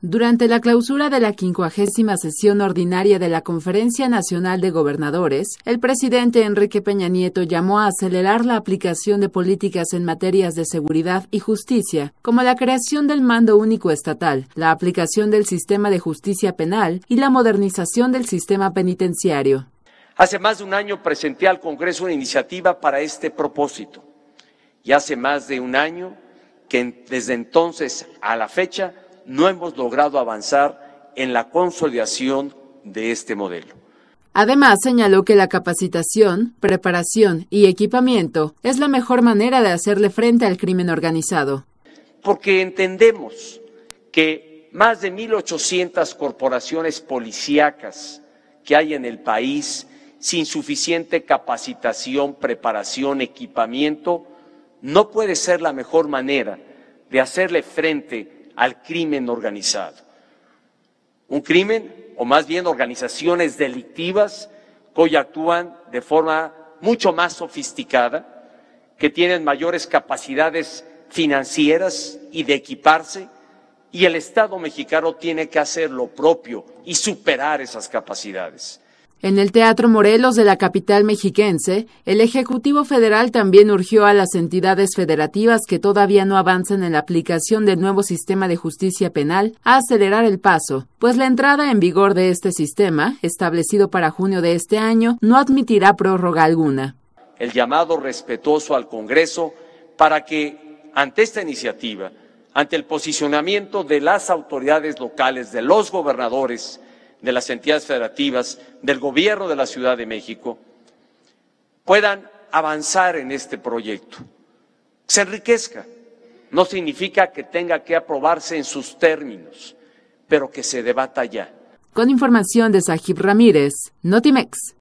Durante la clausura de la 50ª sesión ordinaria de la Conferencia Nacional de Gobernadores, el presidente Enrique Peña Nieto llamó a acelerar la aplicación de políticas en materias de seguridad y justicia, como la creación del Mando Único Estatal, la aplicación del sistema de justicia penal y la modernización del sistema penitenciario. Hace más de un año presenté al Congreso una iniciativa para este propósito, y hace más de un año que desde entonces a la fecha no hemos logrado avanzar en la consolidación de este modelo. Además, señaló que la capacitación, preparación y equipamiento es la mejor manera de hacerle frente al crimen organizado. Porque entendemos que más de 1.800 corporaciones policíacas que hay en el país, sin suficiente capacitación, preparación, equipamiento, no puede ser la mejor manera de hacerle frente al crimen organizado. Un crimen, o más bien organizaciones delictivas que hoy actúan de forma mucho más sofisticada, que tienen mayores capacidades financieras y de equiparse, y el Estado mexicano tiene que hacer lo propio y superar esas capacidades. En el Teatro Morelos de la capital mexiquense, el Ejecutivo Federal también urgió a las entidades federativas que todavía no avanzan en la aplicación del nuevo sistema de justicia penal a acelerar el paso, pues la entrada en vigor de este sistema, establecido para junio de este año, no admitirá prórroga alguna. El llamado respetuoso al Congreso para que, ante esta iniciativa, ante el posicionamiento de las autoridades locales, de los gobernadores, de las entidades federativas, del gobierno de la Ciudad de México, puedan avanzar en este proyecto. Se enriquezca. No significa que tenga que aprobarse en sus términos, pero que se debata ya. Con información de Sajib Ramírez, Notimex.